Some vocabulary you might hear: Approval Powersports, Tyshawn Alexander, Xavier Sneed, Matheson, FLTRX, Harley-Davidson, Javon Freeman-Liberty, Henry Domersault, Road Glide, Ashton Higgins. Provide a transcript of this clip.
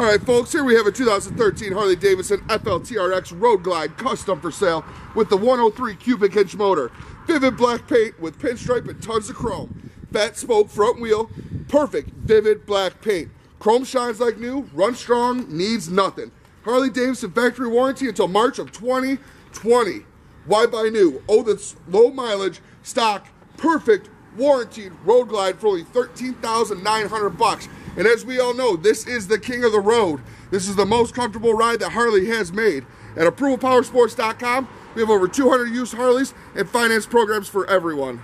All right, folks, here we have a 2013 Harley-Davidson FLTRX Road Glide custom for sale with the 103 cubic inch motor. Vivid black paint with pinstripe and tons of chrome. Fat spoke front wheel, perfect vivid black paint. Chrome shines like new, runs strong, needs nothing. Harley-Davidson factory warranty until March of 2020. Why buy new? Oh, that's low mileage, stock, perfect, warrantied Road Glide for only $13,900. And as we all know, this is the king of the road. This is the most comfortable ride that Harley has made. At ApprovalPowersports.com, we have over 200 used Harleys and finance programs for everyone.